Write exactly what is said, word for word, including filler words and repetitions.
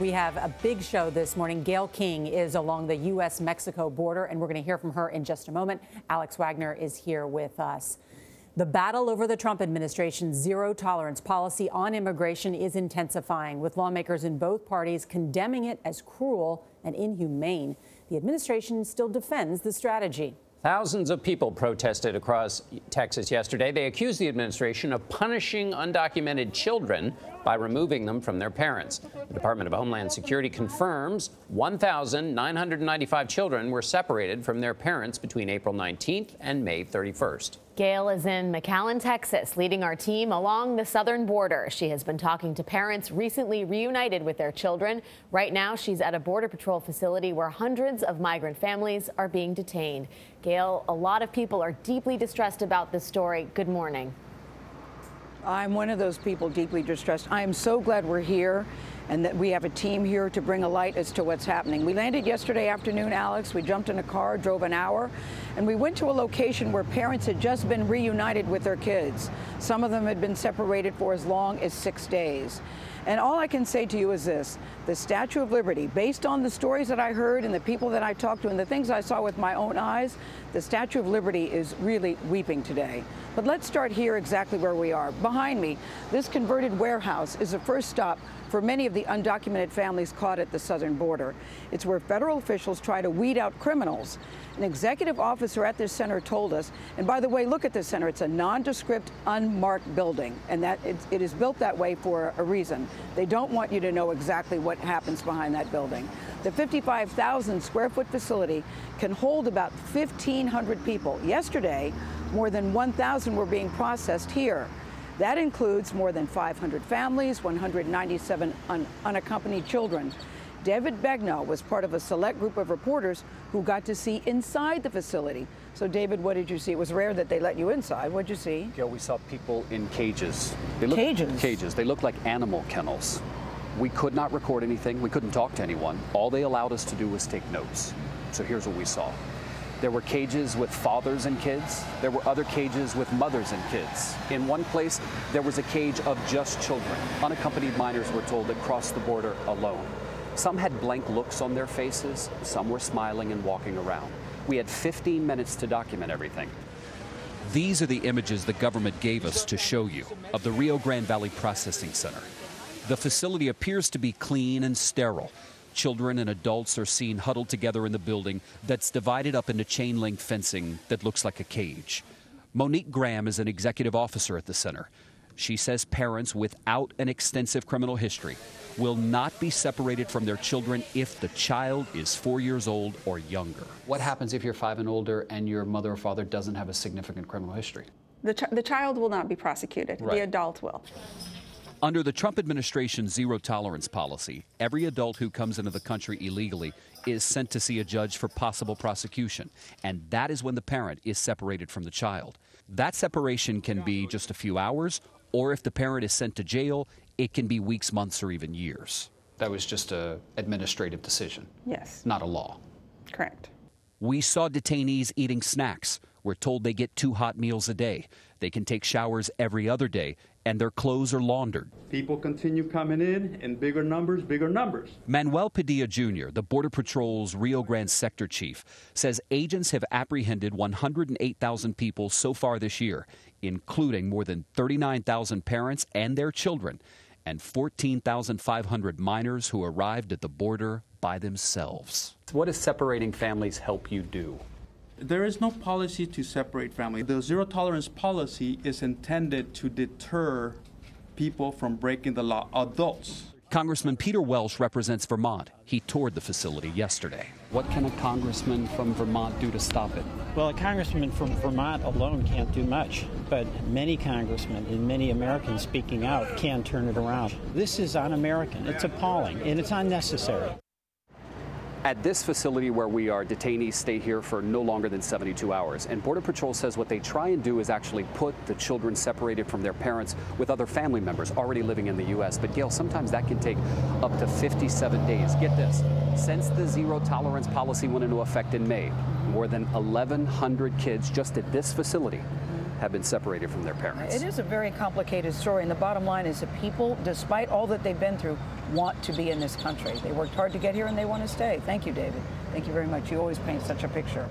We have a big show this morning. Gayle King is along the U S Mexico border, and we're going to hear from her in just a moment. Alex Wagner is here with us. The battle over the Trump administration's zero-tolerance policy on immigration is intensifying, with lawmakers in both parties condemning it as cruel and inhumane. The administration still defends the strategy. Thousands of people protested across Texas yesterday. They accused the administration of punishing undocumented children by removing them from their parents. The Department of Homeland Security confirms one thousand nine hundred ninety-five children were separated from their parents between April nineteenth and May thirty-first. Gayle is in McAllen, Texas, leading our team along the southern border. She has been talking to parents recently reunited with their children. Right now, she's at a Border Patrol facility where hundreds of migrant families are being detained. Gayle, a lot of people are deeply distressed about this story. Good morning. I'm one of those people deeply distressed. I am so glad we're here and that we have a team here to bring a light as to what's happening. We landed yesterday afternoon, Alex. We jumped in a car, drove an hour, and we went to a location where parents had just been reunited with their kids. Some of them had been separated for as long as six days. And all I can say to you is this: the Statue of Liberty, based on the stories that I heard and the people that I talked to and the things I saw with my own eyes, the Statue of Liberty is really weeping today. But let's start here, exactly where we are. Behind me, this converted warehouse is the first stop for many of the undocumented families caught at the southern border. It's where federal officials try to weed out criminals. An executive officer at this center told us, and by the way, look at this center, it's a nondescript, unmarked building, and that it, it is built that way for a reason. They don't want you to know exactly what happens behind that building. The fifty-five thousand square foot facility can hold about fifteen hundred people. Yesterday, more than one thousand were being processed here. That includes more than five hundred families, one hundred ninety-seven un unaccompanied children. David Begnaud was part of a select group of reporters who got to see inside the facility. So, David, what did you see? It was rare that they let you inside. What did you see? Yeah, we saw people in cages. They looked, cages? Cages. They looked like animal kennels. We could not record anything. We couldn't talk to anyone. All they allowed us to do was take notes. So here's what we saw. There were cages with fathers and kids. There were other cages with mothers and kids. In one place, there was a cage of just children. Unaccompanied minors were told that crossed the border alone. Some had blank looks on their faces. Some were smiling and walking around. We had fifteen minutes to document everything. These are the images the government gave us to show you of the Rio Grande Valley Processing Center. The facility appears to be clean and sterile. Children and adults are seen huddled together in the building that's divided up into chain-link fencing that looks like a cage. Monique Graham is an executive officer at the center. She says parents without an extensive criminal history will not be separated from their children if the child is four years old or younger. What happens if you're five and older and your mother or father doesn't have a significant criminal history? The, ch the child will not be prosecuted. Right. The adult will. Under the Trump administration's zero-tolerance policy, every adult who comes into the country illegally is sent to see a judge for possible prosecution, and that is when the parent is separated from the child. That separation can be just a few hours, or if the parent is sent to jail, it can be weeks, months, or even years. That was just an administrative decision. Yes. Not a law. Correct. We saw detainees eating snacks. We're told they get two hot meals a day. They can take showers every other day, and their clothes are laundered. People continue coming in in bigger numbers, bigger numbers. Manuel Padilla Junior, the Border Patrol's Rio Grande sector chief, says agents have apprehended one hundred eight thousand people so far this year, including more than thirty-nine thousand parents and their children, and fourteen thousand five hundred minors who arrived at the border by themselves. What does separating families help you do? There is no policy to separate families. The zero-tolerance policy is intended to deter people from breaking the law, adults. Congressman Peter Welsh represents Vermont. He toured the facility yesterday. What can a congressman from Vermont do to stop it? Well, a congressman from Vermont alone can't do much, but many congressmen and many Americans speaking out can turn it around. This is un-American. It's appalling, and it's unnecessary. At this facility where we are, detainees stay here for no longer than seventy-two hours. And Border Patrol says what they try and do is actually put the children separated from their parents with other family members already living in the U S. But, Gayle, sometimes that can take up to fifty-seven days. Get this. Since the zero-tolerance policy went into effect in May, more than eleven hundred kids just at this facility have been separated from their parents. It is a very complicated story, and the bottom line is that people, despite all that they've been through, want to be in this country. They worked hard to get here and they want to stay. Thank you, David. Thank you very much. You always paint such a picture.